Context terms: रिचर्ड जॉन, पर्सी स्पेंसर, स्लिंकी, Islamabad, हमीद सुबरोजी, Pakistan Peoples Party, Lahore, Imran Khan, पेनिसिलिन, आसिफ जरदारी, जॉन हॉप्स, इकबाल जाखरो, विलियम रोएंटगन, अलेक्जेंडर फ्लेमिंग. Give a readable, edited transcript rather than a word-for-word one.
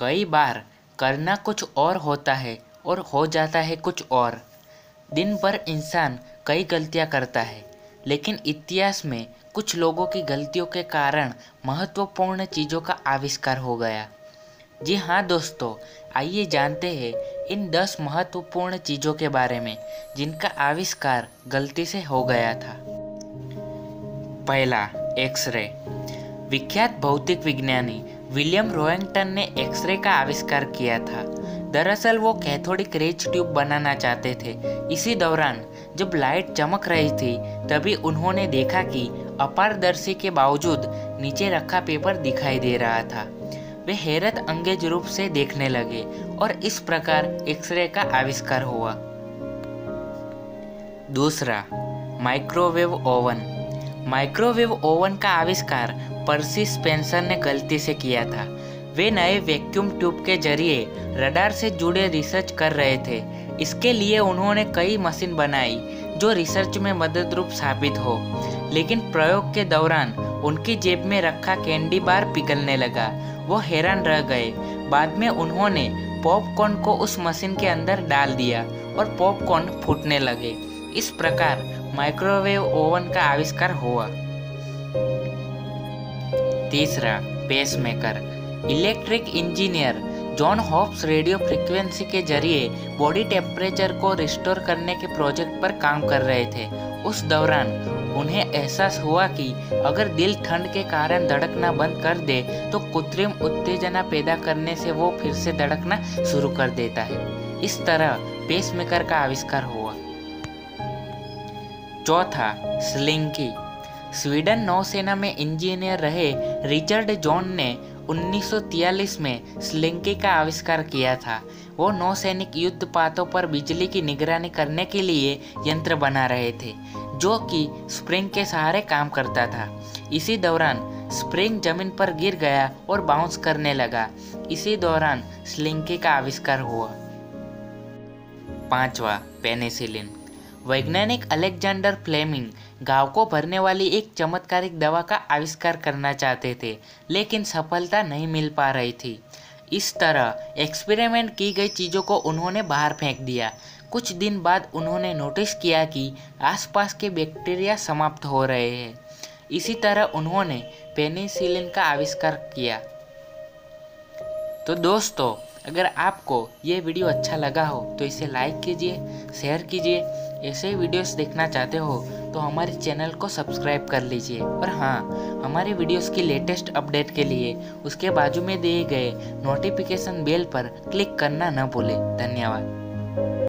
कई बार करना कुछ और होता है और हो जाता है कुछ और। दिन भर इंसान कई गलतियां करता है, लेकिन इतिहास में कुछ लोगों की गलतियों के कारण महत्वपूर्ण चीज़ों का आविष्कार हो गया। जी हाँ दोस्तों, आइए जानते हैं इन 10 महत्वपूर्ण चीज़ों के बारे में जिनका आविष्कार गलती से हो गया था। पहला, एक्सरे। विख्यात भौतिक विज्ञानी विलियम रोएंटगन ने एक्सरे का आविष्कार किया था। दरअसल वो कैथोडिक रेज ट्यूब बनाना चाहते थे। इसी दौरान जब लाइट चमक रही थी तभी उन्होंने देखा कि अपारदर्शी के बावजूद नीचे रखा पेपर दिखाई दे रहा था। वे हैरत अंगेज रूप से देखने लगे और इस प्रकार एक्सरे का आविष्कार हुआ। दूसरा, माइक्रोवेव ओवन। माइक्रोवेव ओवन का आविष्कार पर्सी स्पेंसर ने गलती से किया था। वे नए वैक्यूम ट्यूब के जरिए रडार से जुड़े रिसर्च कर रहे थे। इसके लिए उन्होंने कई मशीन बनाई जो रिसर्च में मददरूप साबित हो, लेकिन प्रयोग के दौरान उनकी जेब में रखा कैंडी बार पिघलने लगा। वो हैरान रह गए। बाद में उन्होंने पॉपकॉर्न को उस मशीन के अंदर डाल दिया और पॉपकॉर्न फूटने लगे। इस प्रकार माइक्रोवेव ओवन का आविष्कार हुआ। तीसरा, pacemaker. Electric engineer जॉन हॉप्स radio frequency के जरिए बॉडी टेम्परेचर को रिस्टोर करने के प्रोजेक्ट पर काम कर रहे थे। उस दौरान उन्हें एहसास हुआ कि अगर दिल ठंड के कारण धड़कना बंद कर दे तो कृत्रिम उत्तेजना पैदा करने से वो फिर से धड़कना शुरू कर देता है। इस तरह पेसमेकर का आविष्कार हुआ। चौथा, स्लिंकी। स्वीडन नौसेना में इंजीनियर रहे रिचर्ड जॉन ने 1943 में स्लिंकी का आविष्कार किया था। वो नौसैनिक युद्ध पातों पर बिजली की निगरानी करने के लिए यंत्र बना रहे थे जो कि स्प्रिंग के सहारे काम करता था। इसी दौरान स्प्रिंग जमीन पर गिर गया और बाउंस करने लगा। इसी दौरान स्लिंकी का आविष्कार हुआ। पांचवा, पेनिसिलिन। वैज्ञानिक अलेक्जेंडर फ्लेमिंग घाव को भरने वाली एक चमत्कारिक दवा का आविष्कार करना चाहते थे, लेकिन सफलता नहीं मिल पा रही थी। इस तरह एक्सपेरिमेंट की गई चीज़ों को उन्होंने बाहर फेंक दिया। कुछ दिन बाद उन्होंने नोटिस किया कि आसपास के बैक्टीरिया समाप्त हो रहे हैं। इसी तरह उन्होंने पेनिसिलिन का आविष्कार किया। तो दोस्तों, अगर आपको ये वीडियो अच्छा लगा हो तो इसे लाइक कीजिए, शेयर कीजिए। ऐसे ही वीडियोस देखना चाहते हो तो हमारे चैनल को सब्सक्राइब कर लीजिए। और हाँ, हमारे वीडियोस की लेटेस्ट अपडेट के लिए उसके बाजू में दिए गए नोटिफिकेशन बेल पर क्लिक करना न भूलें। धन्यवाद।